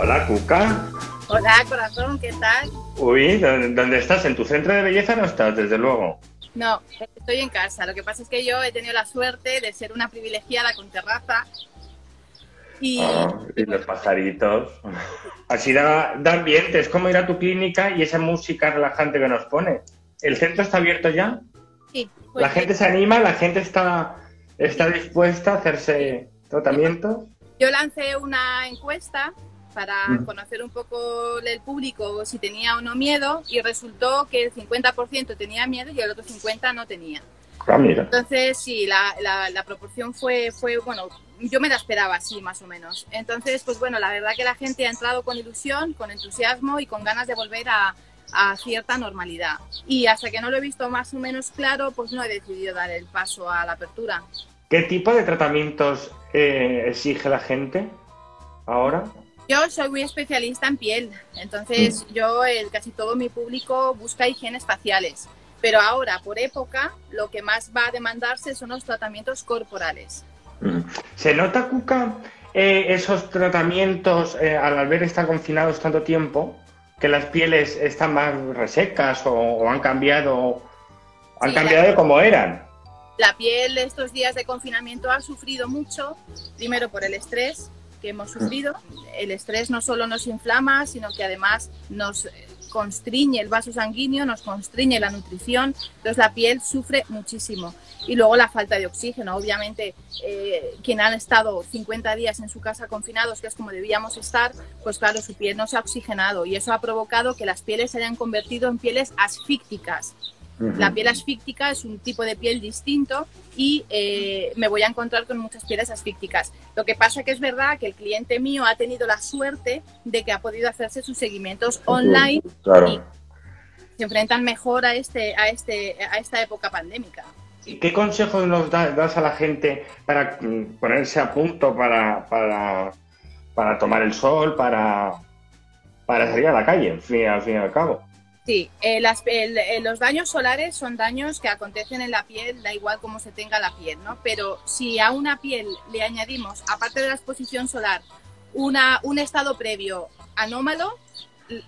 Hola, Cuca. Hola, corazón, ¿qué tal? Uy, ¿dónde estás? ¿En tu centro de belleza no estás, desde luego? No, estoy en casa. Lo que pasa es que yo he tenido la suerte de ser una privilegiada con terraza. Y los pajaritos. Así da ambiente, es como ir a tu clínica y esa música relajante que nos pone. ¿El centro está abierto ya? Sí. Pues la gente se anima, la gente está dispuesta a hacerse tratamientos. Yo lancé una encuesta para conocer un poco el público si tenía o no miedo y resultó que el 50% tenía miedo y el otro 50% no tenía. Ah, mira. Entonces, sí, la proporción fue, bueno, yo me la esperaba así, más o menos. Entonces, pues bueno, la verdad que la gente ha entrado con ilusión, con entusiasmo y con ganas de volver a cierta normalidad. Y hasta que no lo he visto más o menos claro, pues no he decidido dar el paso a la apertura. ¿Qué tipo de tratamientos exige la gente ahora? Yo soy muy especialista en piel, entonces casi todo mi público busca higienes faciales. Pero ahora, por época, lo que más va a demandarse son los tratamientos corporales. ¿Se nota, Cuca, esos tratamientos, al haber estado confinados tanto tiempo, que las pieles están más resecas o han cambiado, de cómo eran? La piel de estos días de confinamiento ha sufrido mucho, primero por el estrés que hemos sufrido. El estrés no solo nos inflama, sino que además nos constriñe el vaso sanguíneo, nos constriñe la nutrición, entonces la piel sufre muchísimo. Y luego la falta de oxígeno, obviamente quien han estado 50 días en su casa confinados, que es como debíamos estar, pues claro, su piel no se ha oxigenado y eso ha provocado que las pieles se hayan convertido en pieles asfícticas. La piel asfíctica es un tipo de piel distinto y me voy a encontrar con muchas pieles asfícticas. Lo que pasa que es verdad que el cliente mío ha tenido la suerte de que ha podido hacerse sus seguimientos online y se enfrentan mejor a esta época pandémica. ¿Y qué consejos nos das a la gente para ponerse a punto, para tomar el sol, para salir a la calle, al fin y al cabo? Sí, los daños solares son daños que acontecen en la piel, da igual cómo se tenga la piel, ¿no? Pero si a una piel le añadimos, aparte de la exposición solar, un estado previo anómalo,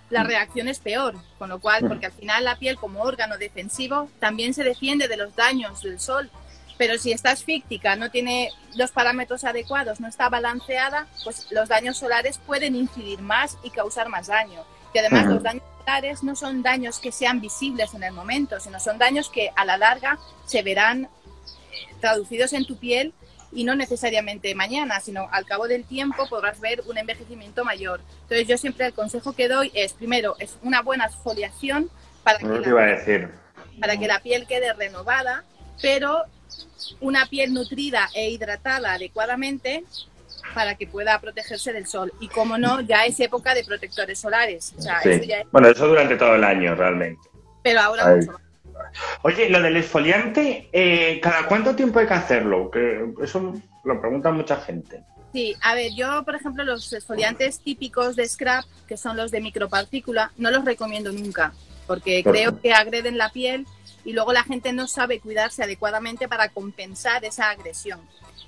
la reacción es peor, con lo cual, porque al final la piel como órgano defensivo también se defiende de los daños del sol, pero si está asfíctica, no tiene los parámetros adecuados, no está balanceada, pues los daños solares pueden incidir más y causar más daño. Y además los daños solares no son daños que sean visibles en el momento, sino son daños que a la larga se verán traducidos en tu piel y no necesariamente mañana, sino al cabo del tiempo podrás ver un envejecimiento mayor. Entonces yo siempre el consejo que doy es, primero, es una buena exfoliación para que la piel quede renovada, pero una piel nutrida e hidratada adecuadamente, para que pueda protegerse del sol. Y como no, ya es época de protectores solares. O sea, eso ya es... Bueno, eso durante todo el año realmente. Pero ahora mucho más. Oye, lo del exfoliante, ¿cada cuánto tiempo hay que hacerlo? Que eso lo pregunta mucha gente. Sí, a ver, yo por ejemplo los exfoliantes típicos de scrap, que son los de micropartícula, no los recomiendo nunca, porque creo que agreden la piel y luego la gente no sabe cuidarse adecuadamente para compensar esa agresión.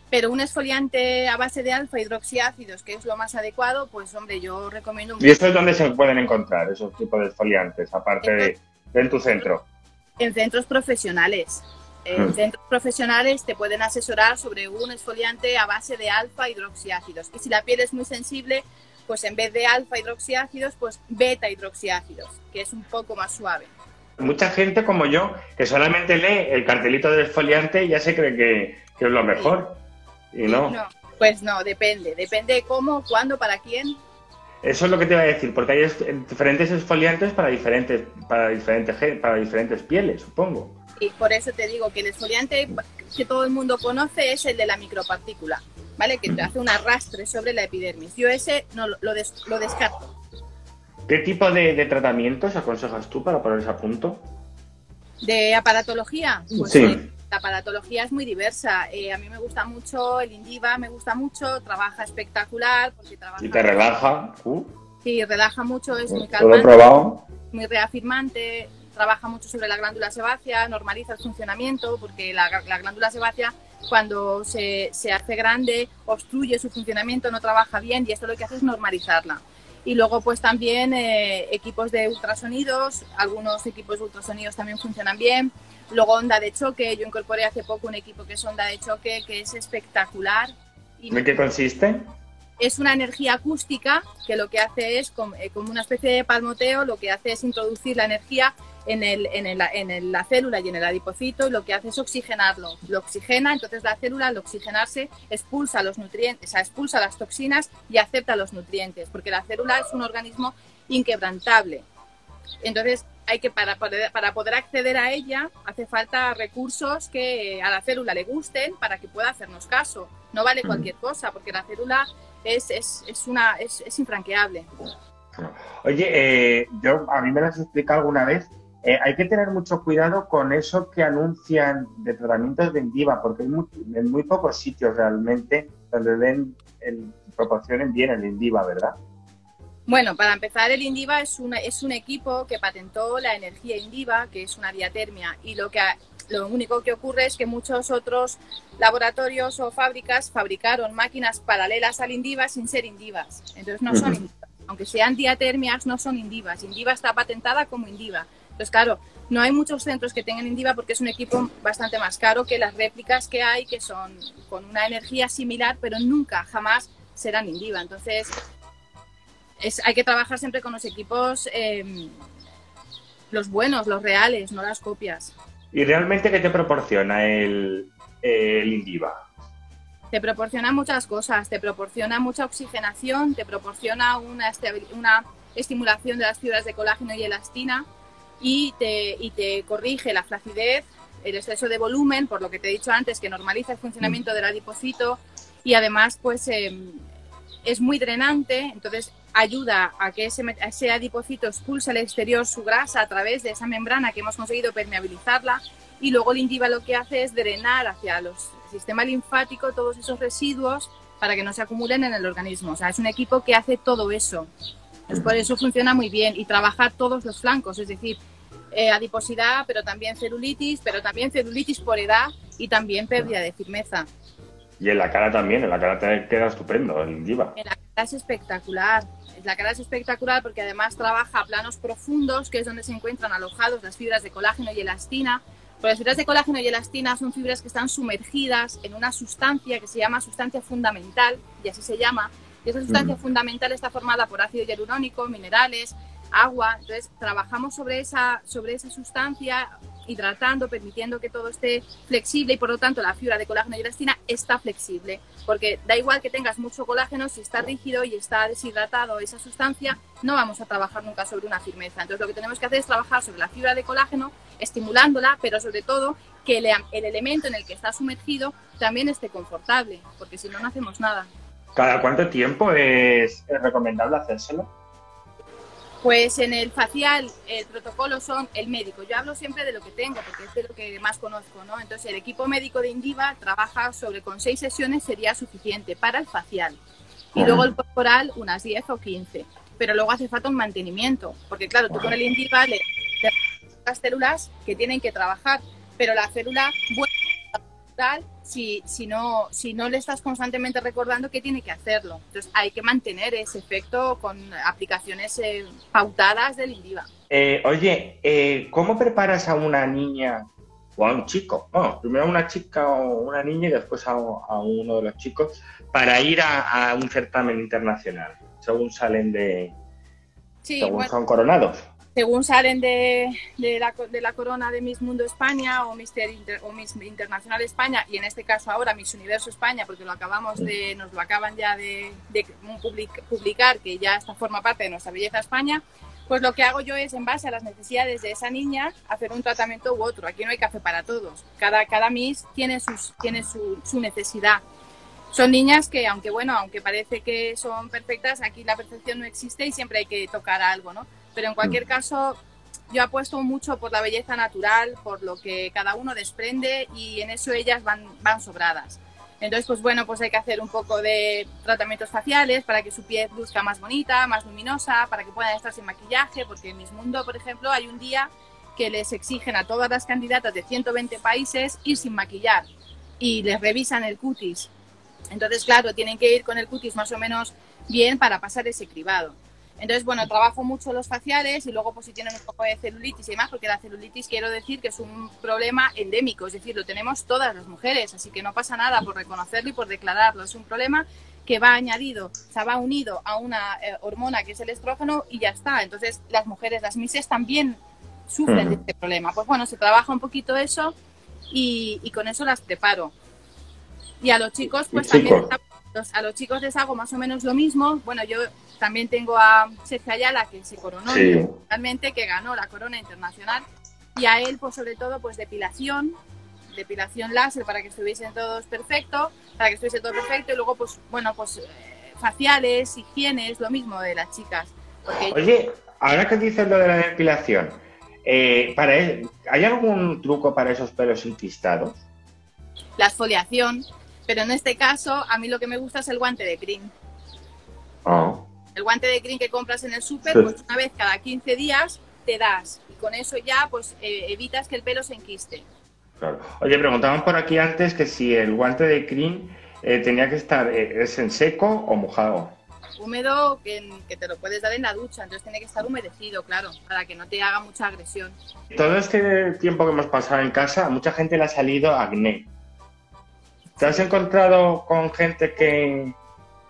Pero un exfoliante a base de alfa hidroxiácidos, que es lo más adecuado, pues hombre, yo recomiendo... ¿Y esto es donde se pueden encontrar esos tipos de exfoliantes, aparte de en tu centro? En centros profesionales. En centros profesionales te pueden asesorar sobre un exfoliante a base de alfa hidroxiácidos. Y si la piel es muy sensible, pues en vez de alfa hidroxiácidos, pues beta hidroxiácidos, que es un poco más suave. Mucha gente como yo, que solamente lee el cartelito del exfoliante, ya se cree que es lo mejor. Sí. ¿Y no? No, pues no, depende de cómo, cuándo, para quién. Eso es lo que te iba a decir, porque hay diferentes exfoliantes para diferentes pieles, supongo. Y por eso te digo que el exfoliante que todo el mundo conoce es el de la micropartícula, ¿vale? Que te hace un arrastre sobre la epidermis. Yo ese no lo descarto. ¿Qué tipo de tratamientos aconsejas tú para ponerse a punto? ¿De aparatología? Pues sí. La aparatología es muy diversa. A mí me gusta mucho el INDIBA, me gusta mucho, trabaja espectacular. Porque trabaja... ¿Y te relaja? Sí, relaja mucho, es muy calmante. ¿Lo he probado? Muy reafirmante, trabaja mucho sobre la glándula sebácea, normaliza el funcionamiento, porque la glándula sebácea cuando se hace grande, obstruye su funcionamiento, no trabaja bien y esto lo que hace es normalizarla. Y luego pues también equipos de ultrasonidos, algunos equipos de ultrasonidos también funcionan bien. Luego onda de choque, yo incorporé hace poco un equipo que es onda de choque, que es espectacular. ¿En qué consiste? Es una energía acústica que lo que hace es, como una especie de palmoteo, lo que hace es introducir la energía en la célula y en el adipocito, y lo que hace es oxigenarlo. Lo oxigena, entonces la célula al oxigenarse expulsa los nutrientes, o sea, expulsa las toxinas y acepta los nutrientes, porque la célula es un organismo inquebrantable. Entonces, hay que, para poder acceder a ella hace falta recursos que a la célula le gusten para que pueda hacernos caso. No vale cualquier cosa, porque la célula es infranqueable. Oye, a mí me lo has explicado alguna vez. Hay que tener mucho cuidado con eso que anuncian de tratamientos de INDIBA, porque hay en muy pocos sitios realmente donde proporcionen bien el INDIBA, ¿verdad? Bueno, para empezar, el INDIBA es un equipo que patentó la energía INDIBA, que es una diatermia, y lo único que ocurre es que muchos otros laboratorios o fábricas fabricaron máquinas paralelas al INDIBA sin ser INDIBAs. Entonces no son INDIBAs. Aunque sean diatermias, no son INDIBAs. INDIBA está patentada como INDIBA. Entonces, claro, no hay muchos centros que tengan INDIBA porque es un equipo bastante más caro que las réplicas que hay, que son con una energía similar, pero nunca, jamás serán INDIBA. Entonces... hay que trabajar siempre con los equipos, los buenos, los reales, no las copias. ¿Y realmente qué te proporciona el INDIBA? Te proporciona muchas cosas, te proporciona mucha oxigenación, te proporciona una estimulación de las fibras de colágeno y elastina, y te corrige la flacidez, el exceso de volumen, por lo que te he dicho antes, que normaliza el funcionamiento del adipocito, y además pues es muy drenante, entonces ayuda a que ese adipocito expulse al exterior su grasa a través de esa membrana que hemos conseguido permeabilizarla, y luego el INDIBA lo que hace es drenar hacia el sistema linfático todos esos residuos para que no se acumulen en el organismo. O sea, es un equipo que hace todo eso. Pues por eso funciona muy bien y trabaja todos los flancos, es decir, adiposidad, pero también celulitis por edad y también pérdida de firmeza. Y en la cara también, en la cara te queda estupendo el INDIBA. En la cara es espectacular. La cara es espectacular porque además trabaja planos profundos, que es donde se encuentran alojados las fibras de colágeno y elastina. Pues las fibras de colágeno y elastina son fibras que están sumergidas en una sustancia que se llama sustancia fundamental, y así se llama. Y esa sustancia fundamental está formada por ácido hialurónico, minerales, agua. Entonces trabajamos sobre esa sustancia, hidratando, permitiendo que todo esté flexible, y por lo tanto la fibra de colágeno y elastina está flexible, porque da igual que tengas mucho colágeno, si está rígido y está deshidratado esa sustancia, no vamos a trabajar nunca sobre una firmeza. Entonces lo que tenemos que hacer es trabajar sobre la fibra de colágeno, estimulándola, pero sobre todo que el elemento en el que está sumergido también esté confortable, porque si no, no hacemos nada. ¿Cada cuánto tiempo es recomendable hacérselo? Pues en el facial el protocolo son el médico. Yo hablo siempre de lo que tengo porque es de lo que más conozco, ¿no? Entonces el equipo médico de INDIBA trabaja con 6 sesiones, sería suficiente para el facial. Y luego el corporal unas 10 o 15. Pero luego hace falta un mantenimiento, porque claro, tú con el INDIBA le das las células que tienen que trabajar, pero la célula vuelve si no le estás constantemente recordando que tiene que hacerlo. Entonces hay que mantener ese efecto con aplicaciones pautadas del INDIBA. Oye, ¿cómo preparas a una niña o a un chico? Bueno, primero a una chica o una niña y después a uno de los chicos para ir a un certamen internacional, según salen de... Sí, según bueno, son coronados. Según salen de la corona de Miss Mundo España o Miss Internacional España, y en este caso ahora Miss Universo España, porque nos lo acaban ya de publicar, que ya forma parte de nuestra belleza España, pues lo que hago yo es, en base a las necesidades de esa niña, hacer un tratamiento u otro. Aquí no hay café para todos. Cada Miss tiene su necesidad. Son niñas que, aunque parece que son perfectas, aquí la perfección no existe y siempre hay que tocar algo, ¿no? Pero en cualquier caso, yo apuesto mucho por la belleza natural, por lo que cada uno desprende, y en eso ellas van sobradas. Entonces, pues bueno, pues hay que hacer un poco de tratamientos faciales para que su piel luzca más bonita, más luminosa, para que puedan estar sin maquillaje, porque en Miss Mundo, por ejemplo, hay un día que les exigen a todas las candidatas de 120 países ir sin maquillar y les revisan el cutis. Entonces, claro, tienen que ir con el cutis más o menos bien para pasar ese cribado. Entonces, bueno, trabajo mucho los faciales y luego pues si tienen un poco de celulitis y demás, porque la celulitis quiero decir que es un problema endémico, es decir, lo tenemos todas las mujeres, así que no pasa nada por reconocerlo y por declararlo, es un problema que va añadido, o sea, va unido a una hormona que es el estrógeno y ya está. Entonces las mujeres, las misses también sufren de este problema. Pues bueno, se trabaja un poquito eso y con eso las preparo. Y a los chicos, pues también a los chicos les hago más o menos lo mismo. Bueno, yo también tengo a Cecy Ayala, que se coronó realmente, que ganó la corona internacional, y a él pues sobre todo pues depilación láser para que estuviesen todos perfecto, y luego pues bueno, pues faciales, higienes, lo mismo de las chicas. Porque... Oye, ahora que dices lo de la depilación, ¿hay algún truco para esos pelos enquistados? La exfoliación, pero en este caso a mí lo que me gusta es el guante de crin. Oh. El guante de crin que compras en el súper, pues una vez cada 15 días te das y con eso ya pues evitas que el pelo se enquiste. Claro. Oye, preguntaban por aquí antes que si el guante de crin tenía que estar, ¿es en seco o mojado? Húmedo, que te lo puedes dar en la ducha, entonces tiene que estar humedecido, claro, para que no te haga mucha agresión. Todo este tiempo que hemos pasado en casa, a mucha gente le ha salido acné. ¿Te has encontrado con gente que...?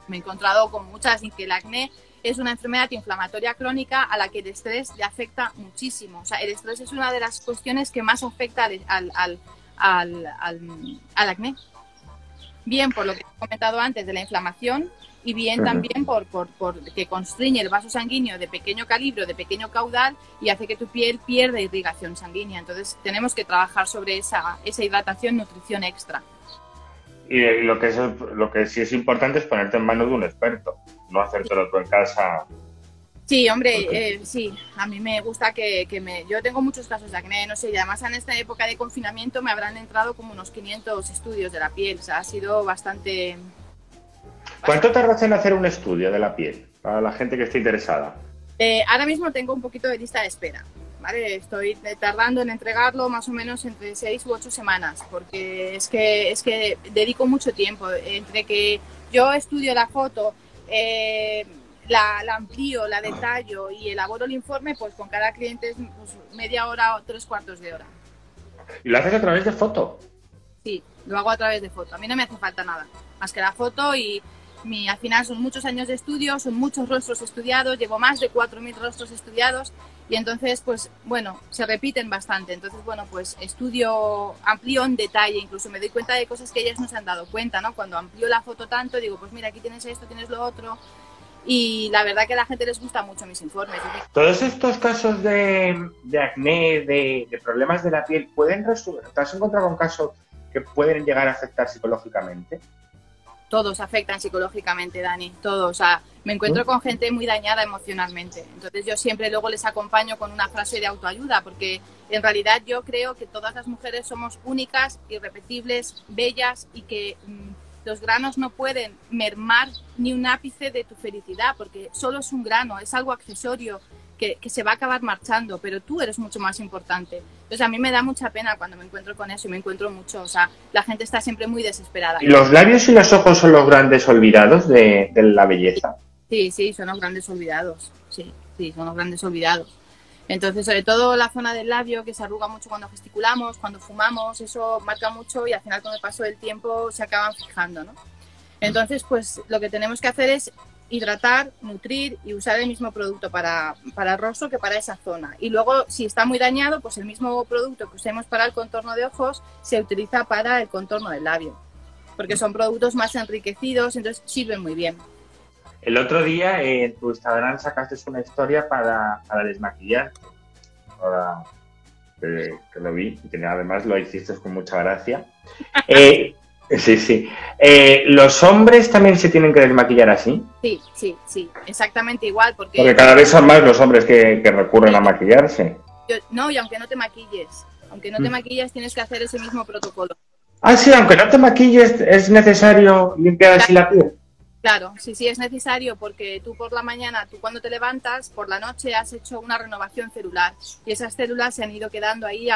Me he encontrado con muchas, y que el acné es una enfermedad inflamatoria crónica a la que el estrés le afecta muchísimo. O sea, el estrés es una de las cuestiones que más afecta al acné. Bien por lo que he comentado antes de la inflamación y bien también por que constriñe el vaso sanguíneo de pequeño calibre, de pequeño caudal, y hace que tu piel pierda irrigación sanguínea. Entonces tenemos que trabajar sobre esa hidratación, nutrición extra. Y lo que sí es importante es ponerte en manos de un experto, no hacértelo tú en casa. Sí, hombre, sí, a mí me gusta yo tengo muchos casos de acné, no sé, y además en esta época de confinamiento me habrán entrado como unos 500 estudios de la piel, o sea, ha sido bastante... ¿Cuánto tardas en hacer un estudio de la piel para la gente que esté interesada? Ahora mismo tengo un poquito de lista de espera. Vale, estoy tardando en entregarlo más o menos entre 6 u 8 semanas, porque es que dedico mucho tiempo. Entre que yo estudio la foto, la amplío, la detallo y elaboro el informe, pues con cada cliente es pues, media hora o 3/4 de hora. ¿Y lo haces a través de foto? Sí, lo hago a través de foto. A mí no me hace falta nada, más que la foto y... Al final son muchos años de estudio, son muchos rostros estudiados, llevo más de 4000 rostros estudiados y entonces, pues bueno, se repiten bastante. Entonces, bueno, pues estudio, amplío en detalle, incluso me doy cuenta de cosas que ellas no se han dado cuenta, ¿no? Cuando amplío la foto tanto, digo, pues mira, aquí tienes esto, tienes lo otro, y la verdad que a la gente les gusta mucho mis informes. Todos estos casos de acné, de problemas de la piel, ¿pueden resolver? ¿Te has encontrado con casos que pueden llegar a afectar psicológicamente? Todos afectan psicológicamente, Dani, todos. O sea, me encuentro con gente muy dañada emocionalmente. Entonces yo siempre luego les acompaño con una frase de autoayuda, porque en realidad yo creo que todas las mujeres somos únicas, irrepetibles, bellas y que los granos no pueden mermar ni un ápice de tu felicidad, porque solo es un grano, es algo accesorio que se va a acabar marchando, pero tú eres mucho más importante. Entonces a mí me da mucha pena cuando me encuentro con eso y me encuentro mucho, o sea, la gente está siempre muy desesperada. ¿Y los labios y los ojos son los grandes olvidados de la belleza? Sí, sí, son los grandes olvidados, sí, son los grandes olvidados. Entonces, sobre todo la zona del labio que se arruga mucho cuando gesticulamos, cuando fumamos, eso marca mucho y al final con el paso del tiempo se acaban fijando, ¿no? Entonces, pues lo que tenemos que hacer es hidratar, nutrir y usar el mismo producto para el rostro que para esa zona. Y luego, si está muy dañado, pues el mismo producto que usemos para el contorno de ojos se utiliza para el contorno del labio, porque son productos más enriquecidos, entonces sirven muy bien. El otro día en tu Instagram sacaste una historia para desmaquillarte, ahora que lo vi, que además lo hiciste con mucha gracia. Sí. ¿Los hombres también se tienen que desmaquillar así? Sí, exactamente igual. Porque cada vez son más los hombres que recurren a maquillarse. Y aunque no te maquilles, tienes que hacer ese mismo protocolo. Ah, sí, aunque no te maquilles, ¿es necesario limpiar así la piel? Claro, sí, es necesario porque tú por la mañana, tú cuando te levantas, por la noche has hecho una renovación celular y esas células se han ido quedando ahí,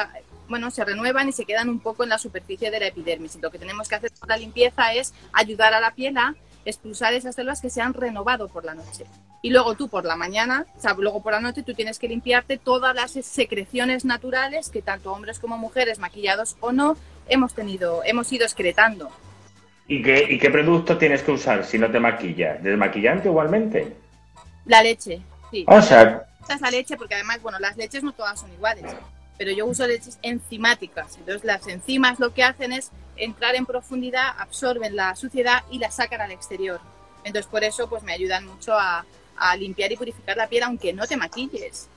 se renuevan y se quedan un poco en la superficie de la epidermis. Y lo que tenemos que hacer con la limpieza es ayudar a la piel a expulsar esas células que se han renovado por la noche. y luego tú por la mañana, o sea, luego por la noche tú tienes que limpiarte todas las secreciones naturales que tanto hombres como mujeres, maquillados o no, hemos ido excretando. ¿Y qué producto tienes que usar si no te maquillas? ¿Desmaquillante igualmente? La leche, sí. O sea... La leche, porque además, bueno, las leches no todas son iguales, pero yo uso leches enzimáticas. Entonces las enzimas lo que hacen es entrar en profundidad, absorben la suciedad y la sacan al exterior. Entonces por eso pues me ayudan mucho a limpiar y purificar la piel, aunque no te maquilles.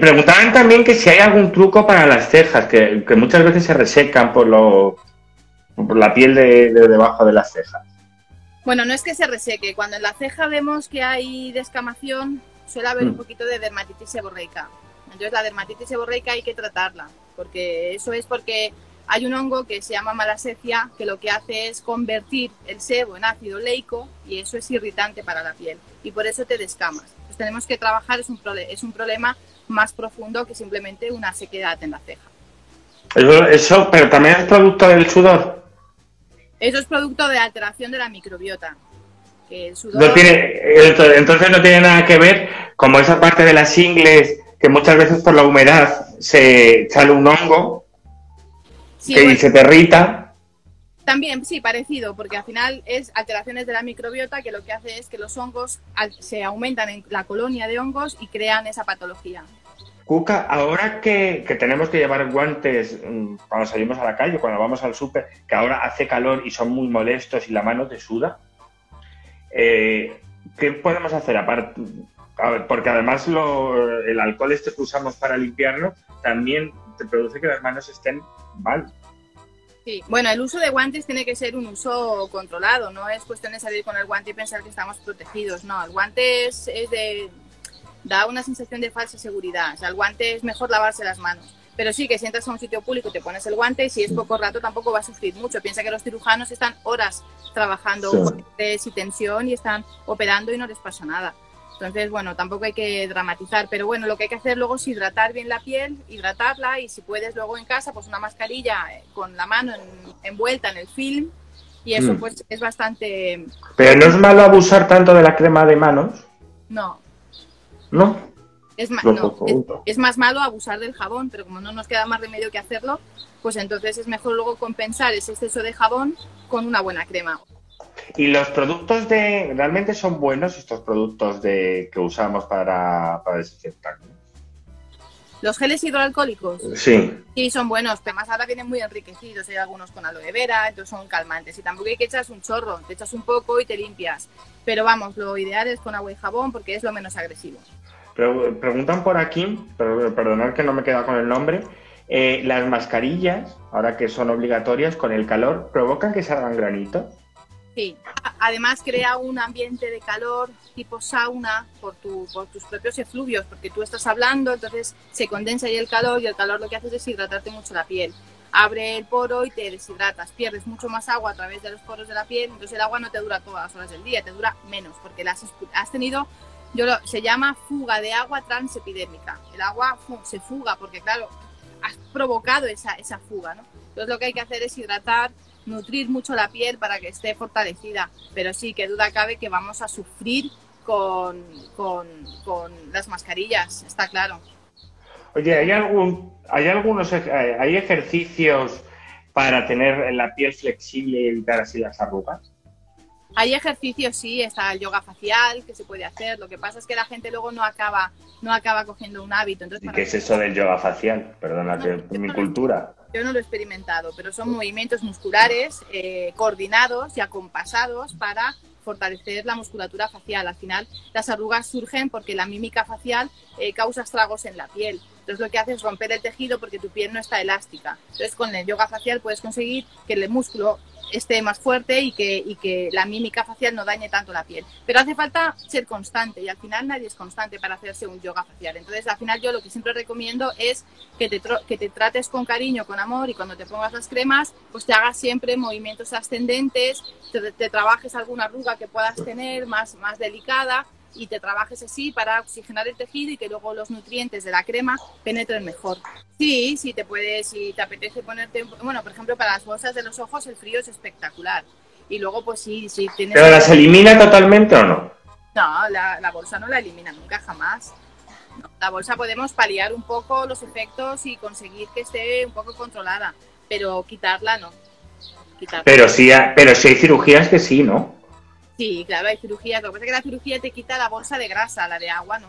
Preguntaban también que si hay algún truco para las cejas, que muchas veces se resecan por la piel de debajo de las cejas. Bueno, no es que se reseque. Cuando en la ceja vemos que hay descamación, suele haber un poquito de dermatitis seborreica. Entonces la dermatitis seborreica hay que tratarla, porque eso es porque hay un hongo que se llama Malassezia, que lo que hace es convertir el sebo en ácido oleico y eso es irritante para la piel y por eso te descamas. Entonces tenemos que trabajar, es un problema más profundo que simplemente una sequedad en la ceja. Eso, pero también es producto del sudor. Eso es producto de alteración de la microbiota. Que el sudor... No tiene, entonces no tiene nada que ver como esa parte de las ingles que muchas veces por la humedad se sale un hongo, sí, que pues, se te irrita. También, sí, parecido, porque al final es alteraciones de la microbiota que lo que hace es que los hongos se aumentan en la colonia de hongos y crean esa patología. Cuca, ahora que tenemos que llevar guantes cuando salimos a la calle, cuando vamos al súper, que ahora hace calor y son muy molestos y la mano te suda, ¿qué podemos hacer aparte? A ver, porque además el alcohol este que usamos para limpiarlo también te produce que las manos estén mal. Sí, bueno, el uso de guantes tiene que ser un uso controlado, no es cuestión de salir con el guante y pensar que estamos protegidos, no, el guante da una sensación de falsa seguridad, o sea, el guante es mejor lavarse las manos, pero sí que si entras a un sitio público te pones el guante y si es poco rato tampoco vas a sufrir mucho, piensa que los cirujanos están horas trabajando con estrés y tensión y están operando y no les pasa nada. Entonces, bueno, tampoco hay que dramatizar, pero bueno, lo que hay que hacer luego es hidratar bien la piel, hidratarla y si puedes luego en casa, pues una mascarilla con la mano envuelta en el film y eso pues es bastante... ¿Pero no es malo abusar tanto de la crema de manos? No. ¿No? Es más malo abusar del jabón, pero como no nos queda más remedio que hacerlo, pues entonces es mejor luego compensar ese exceso de jabón con una buena crema. ¿Y los productos realmente son buenos estos productos que usamos para desinfectarnos? ¿Los geles hidroalcohólicos? Sí. Sí, son buenos, pero más ahora vienen muy enriquecidos, hay algunos con aloe vera, entonces son calmantes. Y tampoco hay que echar un chorro, te echas un poco y te limpias. Pero vamos, lo ideal es con agua y jabón porque es lo menos agresivo. Pero preguntan por aquí, perdonad que no me he quedado con el nombre, las mascarillas, ahora que son obligatorias con el calor, ¿provocan que salgan granitos? Sí, además crea un ambiente de calor tipo sauna por tus propios efluvios, porque tú estás hablando, entonces se condensa ahí el calor y el calor lo que hace es deshidratarte mucho la piel. Abre el poro y te deshidratas, pierdes mucho más agua a través de los poros de la piel, entonces el agua no te dura todas las horas del día, te dura menos, porque has tenido, se llama fuga de agua transepidérmica. El agua se fuga porque, claro, has provocado esa fuga, ¿no? Entonces lo que hay que hacer es hidratar, nutrir mucho la piel para que esté fortalecida, pero sí, que duda cabe que vamos a sufrir con las mascarillas, está claro. Oye, ¿hay ejercicios para tener la piel flexible y evitar así las arrugas? Hay ejercicios, sí, está el yoga facial que se puede hacer, lo que pasa es que la gente luego no acaba cogiendo un hábito. Entonces, ¿y qué es eso del yoga facial? Perdona, mi cultura. Yo no lo he experimentado, pero son movimientos musculares coordinados y acompasados para fortalecer la musculatura facial. Al final, las arrugas surgen porque la mímica facial causa estragos en la piel. Entonces, lo que hace es romper el tejido porque tu piel no está elástica. Entonces, con el yoga facial puedes conseguir que el músculo esté más fuerte y que la mímica facial no dañe tanto la piel. Pero hace falta ser constante y al final nadie es constante para hacerse un yoga facial. Entonces al final yo lo que siempre recomiendo es que te trates con cariño, con amor y cuando te pongas las cremas pues te hagas siempre movimientos ascendentes, te trabajes alguna arruga que puedas tener más delicada y te trabajes así para oxigenar el tejido y que luego los nutrientes de la crema penetren mejor. Sí, si te apetece ponerte, bueno, por ejemplo, para las bolsas de los ojos el frío es espectacular. Y luego pues sí, tienes... ¿Pero las elimina totalmente o no? No, la bolsa no la elimina nunca, jamás. No, la bolsa podemos paliar un poco los efectos y conseguir que esté un poco controlada, pero quitarla no. Quitarla. Pero sí hay cirugías que sí, ¿no? Sí, claro, hay cirugías. Lo que pasa es que la cirugía te quita la bolsa de grasa, la de agua, ¿no?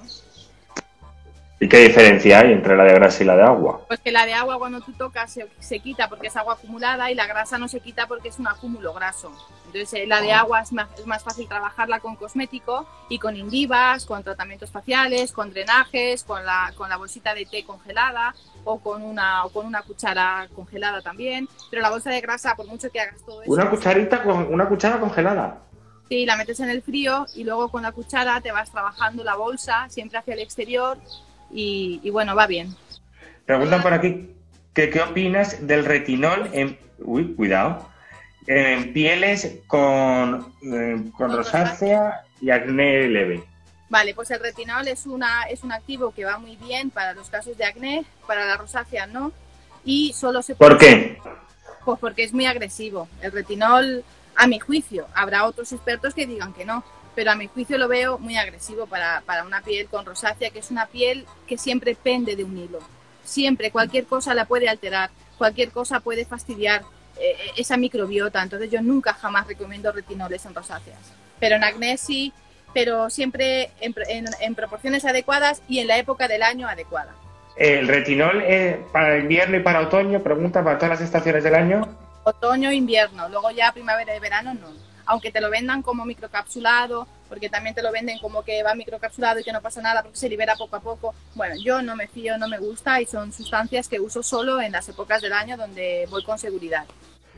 ¿Y qué diferencia hay entre la de grasa y la de agua? Pues que la de agua cuando tú tocas se quita porque es agua acumulada y la grasa no se quita porque es un acúmulo graso. Entonces la de agua es más fácil trabajarla con cosmético y con INDIBAs, con tratamientos faciales, con drenajes, con la bolsita de té congelada o con una cuchara congelada también. Pero la bolsa de grasa, por mucho que hagas todo eso... ¿Una cuchara congelada? Sí, la metes en el frío y luego con la cuchara te vas trabajando la bolsa siempre hacia el exterior. Y bueno, va bien. Preguntan por aquí que qué opinas del retinol en... Uy, cuidado. En pieles con rosácea y acné leve. Vale, pues el retinol es un activo que va muy bien para los casos de acné, para la rosácea no. Y solo se puede... ¿Por qué? Pues porque es muy agresivo. El retinol, a mi juicio, habrá otros expertos que digan que no, pero a mi juicio lo veo muy agresivo para una piel con rosácea, que es una piel que siempre pende de un hilo. Siempre, cualquier cosa la puede alterar, cualquier cosa puede fastidiar esa microbiota. Entonces yo nunca jamás recomiendo retinoles en rosáceas. Pero en acné sí, pero siempre en proporciones adecuadas y en la época del año adecuada. ¿El retinol es para invierno y para otoño? Pregunta, ¿para todas las estaciones del año? Otoño e invierno, luego ya primavera y verano no. Aunque te lo vendan como microcapsulado, porque también te lo venden como que va microcapsulado y que no pasa nada porque se libera poco a poco. Bueno, yo no me fío, no me gusta y son sustancias que uso solo en las épocas del año donde voy con seguridad.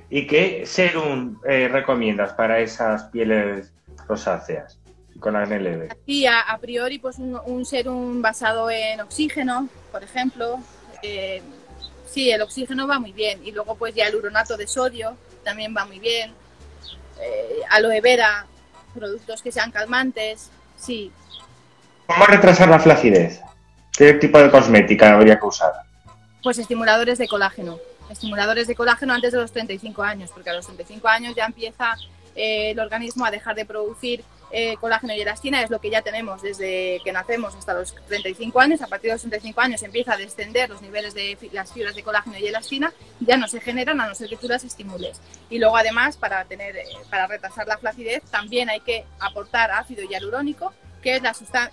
¿Y qué serum recomiendas para esas pieles rosáceas con acné leve? Sí, a priori pues un serum basado en oxígeno, por ejemplo. Sí, el oxígeno va muy bien y luego pues ya el uronato de sodio también va muy bien. Aloe vera, productos que sean calmantes, sí. ¿Cómo retrasar la flacidez? ¿Qué tipo de cosmética habría que usar? Pues estimuladores de colágeno. Estimuladores de colágeno antes de los 35 años, porque a los 35 años ya empieza el organismo a dejar de producir colágeno y elastina, es lo que ya tenemos desde que nacemos hasta los 35 años. A partir de los 35 años empieza a descender los niveles de las fibras de colágeno y elastina, ya no se generan a no ser que tú las estimules. Y luego además para retrasar la flacidez también hay que aportar ácido hialurónico, que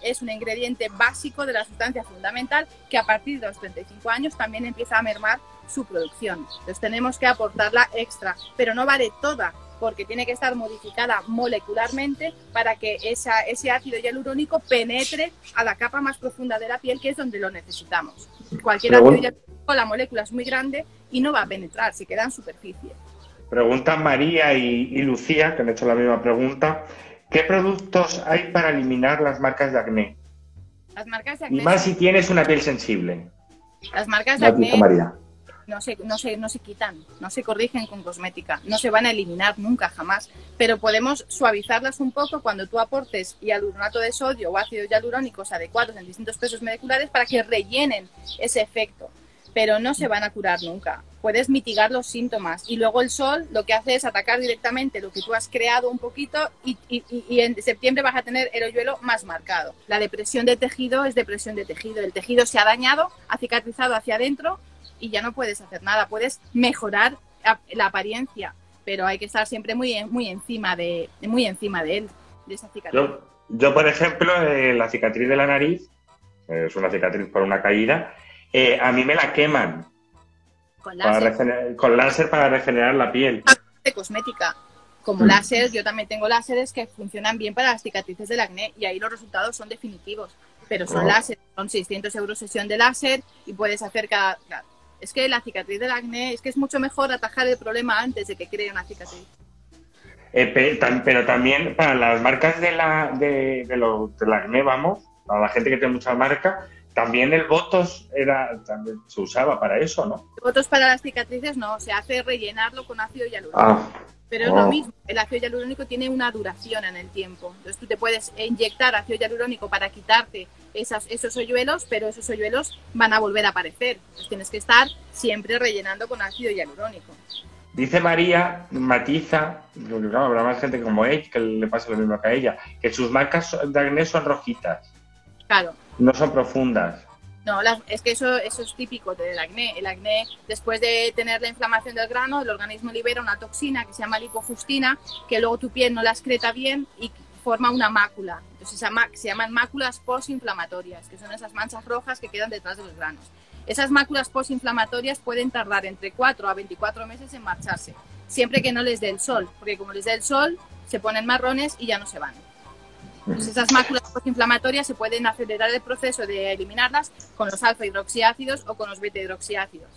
es un ingrediente básico de la sustancia fundamental que a partir de los 35 años también empieza a mermar su producción. Entonces tenemos que aportarla extra, pero no vale toda, porque tiene que estar modificada molecularmente para que ese ácido hialurónico penetre a la capa más profunda de la piel, que es donde lo necesitamos. Cualquier ácido hialurónico, la molécula es muy grande y no va a penetrar, se queda en superficie. Preguntan María y Lucía, que han hecho la misma pregunta, ¿qué productos hay para eliminar las marcas de acné? Las marcas de acné... Y más si tienes una piel sensible. Las marcas de acné... María. No se quitan, no se corrigen con cosmética, no se van a eliminar nunca jamás, pero podemos suavizarlas un poco cuando tú aportes hialuronato de sodio o ácidos hialurónicos adecuados en distintos pesos moleculares para que rellenen ese efecto, pero no se van a curar nunca. Puedes mitigar los síntomas y luego el sol lo que hace es atacar directamente lo que tú has creado un poquito y en septiembre vas a tener el hoyuelo más marcado. La depresión de tejido es depresión de tejido, el tejido se ha dañado, ha cicatrizado hacia adentro y ya no puedes hacer nada. Puedes mejorar la apariencia, pero hay que estar siempre muy encima de él, de esa cicatriz. Yo por ejemplo, la cicatriz de la nariz, es una cicatriz por una caída, a mí me la queman con láser para regenerar la piel. De cosmética, como láser, yo también tengo láseres que funcionan bien para las cicatrices del acné y ahí los resultados son definitivos, pero son láser, son 600 euros sesión de láser y puedes hacer cada... Es que la cicatriz del acné, es que es mucho mejor atajar el problema antes de que cree una cicatriz. Pero también para las marcas del acné, vamos, para la gente que tiene mucha marca, también el botox también se usaba para eso, ¿no? El botox para las cicatrices no, se hace rellenarlo con ácido hialurónico. Pero es lo mismo, el ácido hialurónico tiene una duración en el tiempo. Entonces tú te puedes inyectar ácido hialurónico para quitarte esos hoyuelos, pero esos hoyuelos van a volver a aparecer. Entonces tienes que estar siempre rellenando con ácido hialurónico. Dice María, matiza, claro, habrá más gente como ella que le pasa lo mismo que a ella, que sus marcas de acné son rojitas. Claro. No son profundas. No, es que eso es típico del acné. El acné, después de tener la inflamación del grano, el organismo libera una toxina que se llama lipofustina, que luego tu piel no la excreta bien y forma una mácula. Entonces se llaman máculas postinflamatorias, que son esas manchas rojas que quedan detrás de los granos. Esas máculas postinflamatorias pueden tardar entre 4 a 24 meses en marcharse, siempre que no les dé el sol, porque como les dé el sol, se ponen marrones y ya no se van. Entonces esas máculas postinflamatorias se pueden acelerar el proceso de eliminarlas con los alfa-hidroxiácidos o con los beta-hidroxiácidos.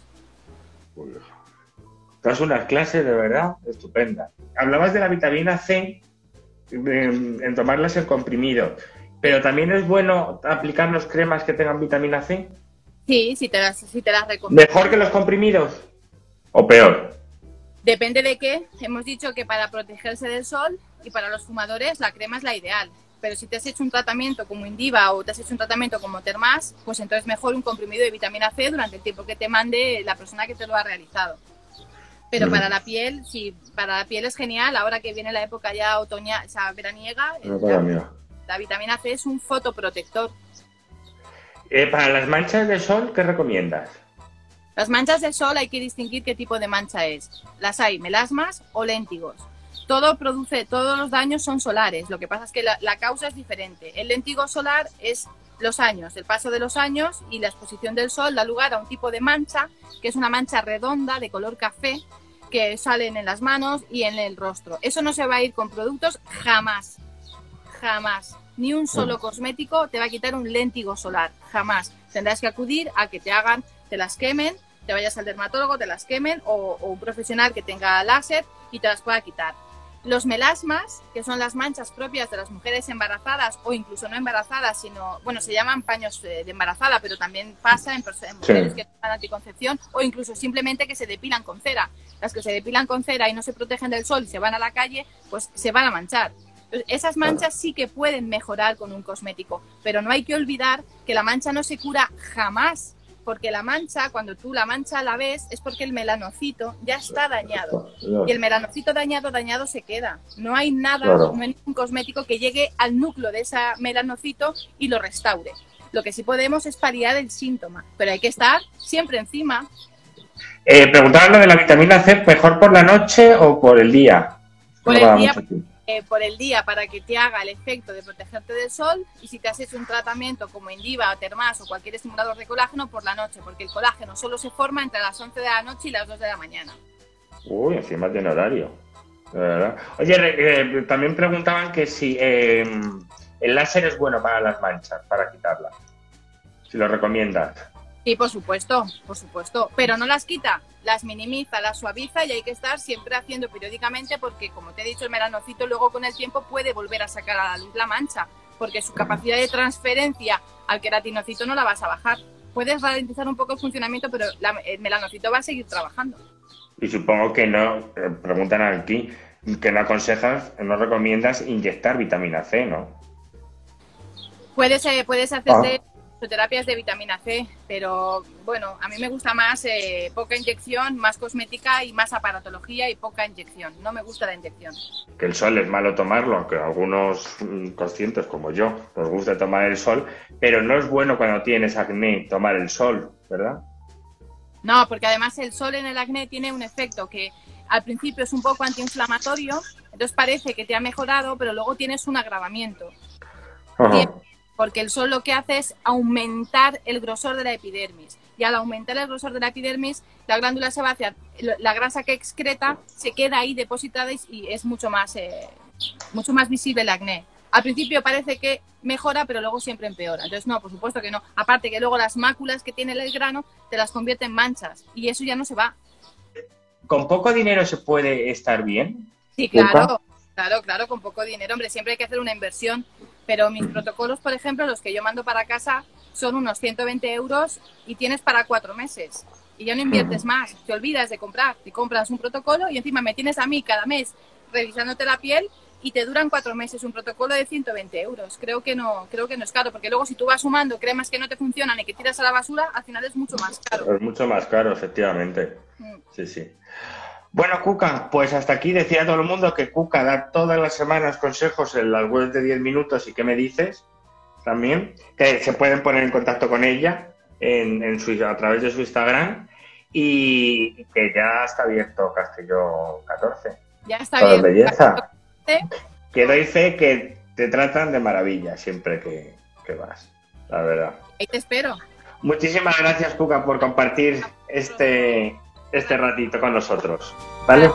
Tras unas clases de verdad estupendas. Hablabas de la vitamina C, en tomarlas en comprimido, pero ¿también es bueno aplicarnos cremas que tengan vitamina C? Sí, si te las recomiendo. ¿Mejor que los comprimidos? ¿O peor? Depende de qué. Hemos dicho que para protegerse del sol y para los fumadores la crema es la ideal. Pero si te has hecho un tratamiento como INDIBA o te has hecho un tratamiento como Termas, pues entonces mejor un comprimido de vitamina C durante el tiempo que te mande la persona que te lo ha realizado. Pero para la piel, sí, para la piel es genial. Ahora que viene la época ya otoña, o sea, veraniega, la vitamina C es un fotoprotector. Para las manchas de sol, ¿qué recomiendas? Las manchas de sol hay que distinguir qué tipo de mancha es. Las hay melasmas o léntigos. Todos los daños son solares, lo que pasa es que la causa es diferente. El léntigo solar es los años, el paso de los años y la exposición del sol da lugar a un tipo de mancha, que es una mancha redonda de color café, que salen en las manos y en el rostro. Eso no se va a ir con productos jamás, jamás. Ni un solo cosmético te va a quitar un léntigo solar, jamás. Tendrás que acudir a que te las quemen, te vayas al dermatólogo, te las quemen, o un profesional que tenga láser y te las pueda quitar. Los melasmas, que son las manchas propias de las mujeres embarazadas o incluso no embarazadas, sino, bueno, se llaman paños de embarazada, pero también pasa en mujeres que toman anticoncepción o incluso simplemente que se depilan con cera. Las que se depilan con cera y no se protegen del sol y se van a la calle, pues se van a manchar. Esas manchas sí que pueden mejorar con un cosmético, pero no hay que olvidar que la mancha no se cura jamás, porque la mancha, cuando tú la mancha la ves, es porque el melanocito ya está dañado. Y el melanocito dañado se queda. No hay nada, no hay ningún cosmético que llegue al núcleo de ese melanocito y lo restaure. Lo que sí podemos es paliar el síntoma, pero hay que estar siempre encima. Preguntaban lo de la vitamina C, ¿mejor por la noche o por el día? Por el día. Por el día, para que te haga el efecto de protegerte del sol, y si te has hecho un tratamiento como INDIBA o Termas o cualquier estimulador de colágeno, por la noche, porque el colágeno solo se forma entre las 11 de la noche y las 2 de la mañana. Uy, encima tiene horario, de verdad. Oye, también preguntaban que si el láser es bueno para las manchas, para quitarlas, si lo recomiendas. Sí, por supuesto, pero no las quita, las minimiza, las suaviza y hay que estar siempre haciendo periódicamente porque, como te he dicho, el melanocito luego con el tiempo puede volver a sacar a la luz la mancha porque su capacidad de transferencia al queratinocito no la vas a bajar. Puedes ralentizar un poco el funcionamiento, pero el melanocito va a seguir trabajando. Y supongo que no, preguntan aquí, que no aconsejas, no recomiendas inyectar vitamina C, ¿no? Puedes hacerte terapias de vitamina C, pero bueno, a mí me gusta más poca inyección, más cosmética y más aparatología y poca inyección. No me gusta la inyección. Que el sol es malo tomarlo, aunque algunos conscientes como yo nos gusta tomar el sol, pero no es bueno cuando tienes acné tomar el sol, ¿verdad? No, porque además el sol en el acné tiene un efecto que al principio es un poco antiinflamatorio, entonces parece que te ha mejorado, pero luego tienes un agravamiento. Porque el sol lo que hace es aumentar el grosor de la epidermis. Y al aumentar el grosor de la epidermis, la glándula sebácea, la grasa que excreta, se queda ahí depositada y es mucho más visible el acné. Al principio parece que mejora, pero luego siempre empeora. Entonces, no, por supuesto que no. Aparte que luego las máculas que tiene el grano te las convierte en manchas y eso ya no se va. ¿Con poco dinero se puede estar bien? Sí, claro, claro, claro, con poco dinero. Hombre, siempre hay que hacer una inversión. Pero mis protocolos, por ejemplo, los que yo mando para casa, son unos 120 € y tienes para 4 meses. Y ya no inviertes más, te olvidas de comprar, te compras un protocolo y encima me tienes a mí cada mes revisándote la piel y te duran 4 meses un protocolo de 120 €. Creo que no es caro, porque luego si tú vas sumando cremas que no te funcionan y que tiras a la basura, al final es mucho más caro. Es mucho más caro, efectivamente. Sí, sí. Bueno, Cuca, pues hasta aquí. Decía a todo el mundo que Cuca da todas las semanas consejos en las webs de 10 minutos y qué me dices también, que se pueden poner en contacto con ella a través de su Instagram, y que ya está abierto Castillo 14. Ya está abierto. Belleza. Que doy fe que te tratan de maravilla siempre que vas, la verdad. Ahí te espero. Muchísimas gracias, Cuca, por compartir este ratito con nosotros, ¿vale?